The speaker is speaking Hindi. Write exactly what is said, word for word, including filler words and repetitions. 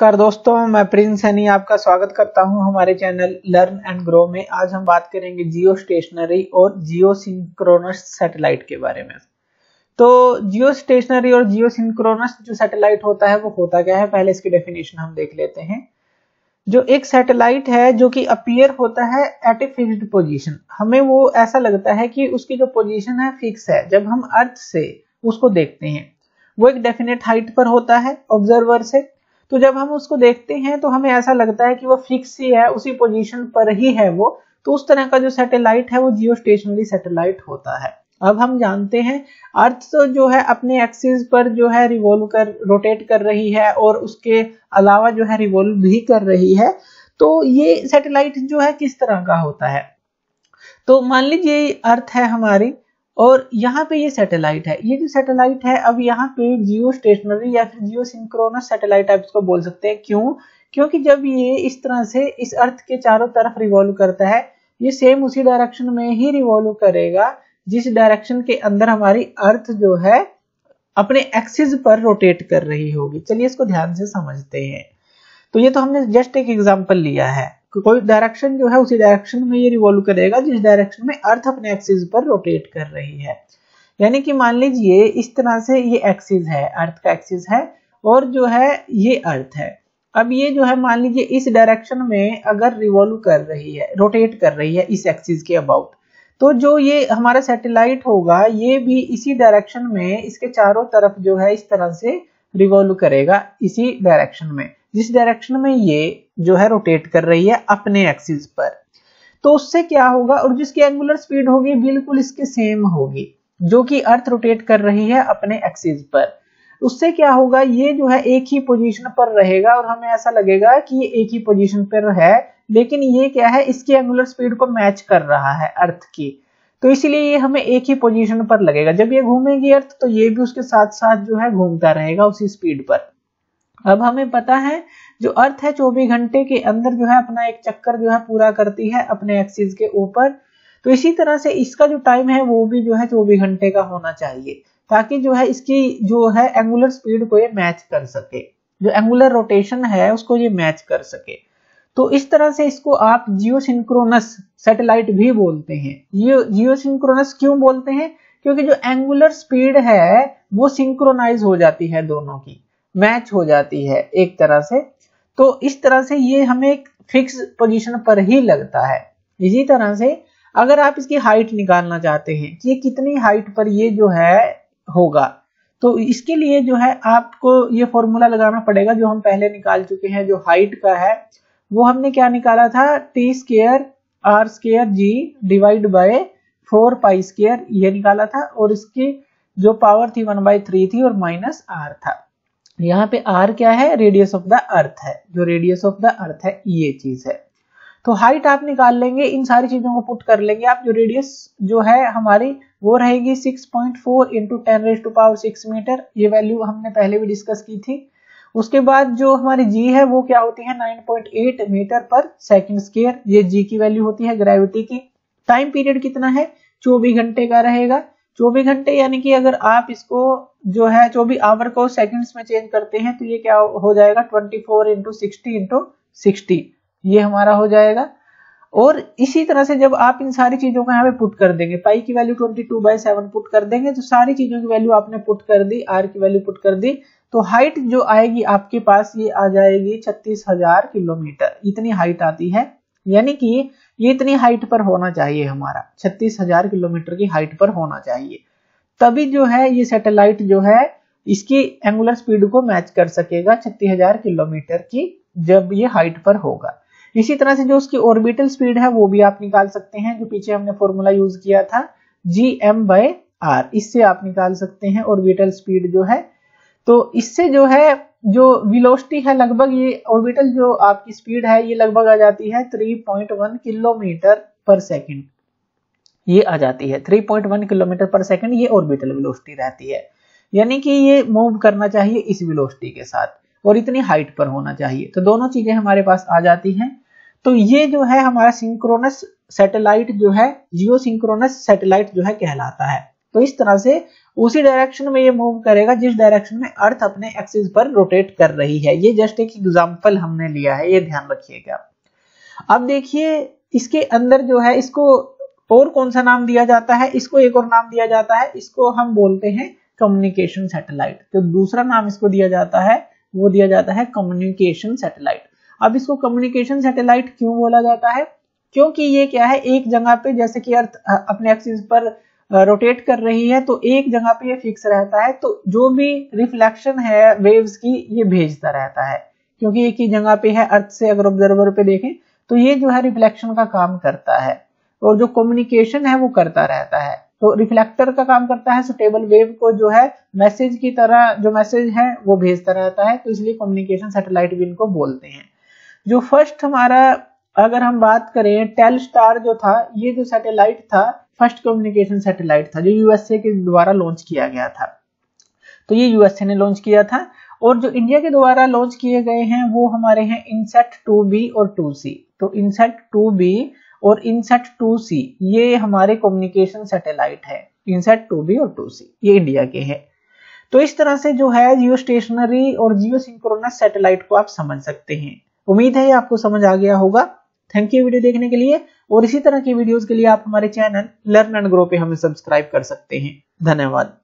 नमस्कार दोस्तों, मैं प्रिंस सैनी आपका स्वागत करता हूं हमारे चैनल लर्न एंड ग्रो में। आज हम बात करेंगे जियो स्टेशनरी और जियो सिंक्रोनस सैटेलाइट के बारे में। तो जियो स्टेशनरी और जियो सिंक्रोनस जो सैटेलाइट होता है वो होता क्या है, पहले इसकी डेफिनेशन हम देख लेते हैं। जो एक सैटेलाइट है जो कि अपीयर होता है एट ए फिक्स्ड पोजीशन, हमें वो ऐसा लगता है कि उसकी जो पोजीशन है फिक्स है। जब हम अर्थ से उसको देखते हैं वो एक डेफिनेट हाइट पर होता है ऑब्जर्वर से, तो जब हम उसको देखते हैं तो हमें ऐसा लगता है कि वो फिक्स ही है, उसी पोजीशन पर ही है वो। तो उस तरह का जो सैटेलाइट है वो जियो स्टेशनरी सैटेलाइट होता है। अब हम जानते हैं अर्थ तो जो है अपने एक्सिस पर जो है रिवॉल्व कर रोटेट कर रही है और उसके अलावा जो है रिवॉल्व भी कर रही है। तो ये सैटेलाइट जो है किस तरह का होता है, तो मान लीजिए अर्थ है हमारी और यहाँ पे ये सैटेलाइट है। ये जो सैटेलाइट है अब यहाँ पे जियो स्टेशनरी या फिर जियो सिंक्रोनस सैटेलाइट आप इसको बोल सकते हैं। क्यों? क्योंकि जब ये इस तरह से इस अर्थ के चारों तरफ रिवॉल्व करता है, ये सेम उसी डायरेक्शन में ही रिवॉल्व करेगा जिस डायरेक्शन के अंदर हमारी अर्थ जो है अपने एक्सिस पर रोटेट कर रही होगी। चलिए इसको ध्यान से समझते हैं। तो ये तो हमने जस्ट एक एग्जांपल लिया है, कोई डायरेक्शन जो है उसी डायरेक्शन में ये रिवॉल्व करेगा जिस डायरेक्शन में अर्थ अपने एक्सिस पर रोटेट कर रही है। यानी कि मान लीजिए इस तरह से ये एक्सिस है, अर्थ का एक्सिस है और जो है ये अर्थ है। अब ये जो है मान लीजिए इस डायरेक्शन में अगर रिवॉल्व कर रही है, रोटेट कर रही है इस एक्सिस के अबाउट, तो जो ये हमारा सैटेलाइट होगा ये भी इसी डायरेक्शन में इसके चारों तरफ जो है इस तरह से रिवॉल्व करेगा इसी डायरेक्शन में जिस डायरेक्शन में ये जो है रोटेट कर रही है अपने एक्सिस पर। तो उससे क्या होगा, और जिसकी एंगुलर स्पीड होगी बिल्कुल इसके सेम होगी जो कि अर्थ रोटेट कर रही है अपने एक्सिस पर। उससे क्या होगा, ये जो है एक ही पोजीशन पर रहेगा और हमें ऐसा लगेगा कि ये एक ही पोजीशन पर है, लेकिन ये क्या है इसकी एंगुलर स्पीड को मैच कर रहा है अर्थ की, तो इसलिए ये हमें एक ही पोजीशन पर लगेगा। जब ये घूमेगी अर्थ तो ये भी उसके साथ साथ जो है घूमता रहेगा उसी स्पीड पर। अब हमें पता है जो अर्थ है चौबीस घंटे के अंदर जो है अपना एक चक्कर जो है पूरा करती है अपने एक्सिस के ऊपर, तो इसी तरह से इसका जो टाइम है वो भी जो है चौबीस घंटे का होना चाहिए ताकि जो है इसकी जो है एंगुलर स्पीड को ये मैच कर सके, जो एंगुलर रोटेशन है उसको ये मैच कर सके। तो इस तरह से इसको आप जियो सिंक्रोनस सैटेलाइट भी बोलते हैं। ये जियो सिंक्रोनस क्यों बोलते हैं, क्योंकि जो एंगुलर स्पीड है वो सिंक्रोनाइज हो जाती है, दोनों की मैच हो जाती है एक तरह से। तो इस तरह से ये हमें एक फिक्स पोजीशन पर ही लगता है। इसी तरह से अगर आप इसकी हाइट निकालना चाहते हैं कि ये कितनी हाइट पर ये जो है होगा, तो इसके लिए जो है आपको ये फॉर्मूला लगाना पड़ेगा जो हम पहले निकाल चुके हैं। जो हाइट का है वो हमने क्या निकाला था, T square R square G divide by four pi square ये निकाला था, और इसकी जो पावर थी वन बाई थ्री थी और माइनस आर था। यहाँ पे आर क्या है, रेडियस ऑफ द अर्थ है, जो रेडियस ऑफ द अर्थ है ये चीज है। तो हाइट आप निकाल लेंगे, इन सारी चीजों को पुट कर लेंगे आप। जो रेडियस जो है हमारी वो रहेगी six point four into ten raise to power six metre, ये वैल्यू हमने पहले भी डिस्कस की थी। उसके बाद जो हमारी जी है वो क्या होती है, nine point eight metre per second square, ये जी की वैल्यू होती है ग्रेविटी की। टाइम पीरियड कितना है, चौबीस घंटे का रहेगा। चौबीस घंटे यानी कि अगर आप इसको जो है चौबीस आवर को सेकंड्स में चेंज करते हैं तो ये क्या हो जाएगा, चौबीस इंटू सिक्सटी इंटू सिक्सटी ये हमारा हो जाएगा। और इसी तरह से जब आप इन सारी चीजों को यहाँ पे पुट कर देंगे, पाई की वैल्यू बाईस बाई सेवन पुट कर देंगे, तो सारी चीजों की वैल्यू आपने पुट कर दी, आर की वैल्यू पुट कर दी, तो हाइट जो आएगी आपके पास ये आ जाएगी छत्तीस हजार किलोमीटर, इतनी हाइट आती है। यानी कि ये इतनी हाइट पर होना चाहिए हमारा, छत्तीस हजार किलोमीटर की हाइट पर होना चाहिए, तभी जो है ये सैटेलाइट जो है इसकी एंगुलर स्पीड को मैच कर सकेगा छत्तीस हजार किलोमीटर की, जब ये हाइट पर होगा। इसी तरह से जो उसकी ऑर्बिटल स्पीड है वो भी आप निकाल सकते हैं, जो पीछे हमने फॉर्मूला यूज किया था जी एम बाय आर, इससे आप निकाल सकते हैं ऑर्बिटल स्पीड जो है। तो इससे जो है जो वेलोसिटी है लगभग ये ऑर्बिटल जो आपकी स्पीड है ये लगभग आ जाती है तीन point one kilometre per second, ये आ जाती है तीन point one kilometre per second, ये ऑर्बिटल वेलोसिटी रहती है। यानी कि ये मूव करना चाहिए इस वेलोसिटी के साथ और इतनी हाइट पर होना चाहिए, तो दोनों चीजें हमारे पास आ जाती हैं। तो ये जो है हमारा सिंक्रोनस सैटेलाइट जो है जियो सिंक्रोनस सैटेलाइट जो है कहलाता है। तो इस तरह से उसी डायरेक्शन में ये मूव करेगा जिस डायरेक्शन में अर्थ अपने एक्सिस पर रोटेट कर रही है। ये जस्ट एक एग्जांपल हमने लिया है, ये ध्यान रखिएगा। अब देखिए इसके अंदर जो है, इसको और कौन सा नाम दिया जाता है, इसको एक और नाम दिया जाता है, इसको हम बोलते हैं कम्युनिकेशन सैटेलाइट। तो दूसरा नाम इसको दिया जाता है, वो दिया जाता है कम्युनिकेशन सैटेलाइट। अब इसको कम्युनिकेशन सैटेलाइट क्यों बोला जाता है? क्योंकि ये क्या है, एक जगह पे जैसे कि अर्थ अपने एक्सिस पर रोटेट कर रही है तो एक जगह पे ये फिक्स रहता है, तो जो भी रिफ्लेक्शन है वेव्स की ये भेजता रहता है, क्योंकि एक ही जगह पे है। अर्थ से अगर ऑब्जर्वर पे देखें तो ये जो है रिफ्लेक्शन का काम करता है और जो कम्युनिकेशन है वो करता रहता है। तो रिफ्लेक्टर का काम करता है, सुटेबल वेव को जो है मैसेज की तरह, जो मैसेज है वो भेजता रहता है, तो इसलिए कम्युनिकेशन सैटेलाइट भी इनको बोलते हैं। जो फर्स्ट हमारा अगर हम बात करें, टेल स्टार जो था, ये जो सैटेलाइट था फर्स्ट कम्युनिकेशन सैटेलाइट था जो यूएसए के द्वारा लॉन्च किया गया था, तो ये यूएसए ने लॉन्च किया था। और जो इंडिया के द्वारा लॉन्च किए गए हैं वो हमारे हैं इनसैट टू बी और टू सी। तो इनसैट टू बी और इनसैट टू सी ये हमारे कम्युनिकेशन सैटेलाइट है। इनसैट टू बी और टू सी ये इंडिया के हैं। तो इस तरह से जो है जियो स्टेशनरी और जियो सिंक्रोनस सैटेलाइट को आप समझ सकते हैं। उम्मीद है ये आपको समझ आ गया होगा। थैंक यू वीडियो देखने के लिए, और इसी तरह की वीडियोस के लिए आप हमारे चैनल लर्न एंड ग्रो पे हमें सब्सक्राइब कर सकते हैं। धन्यवाद।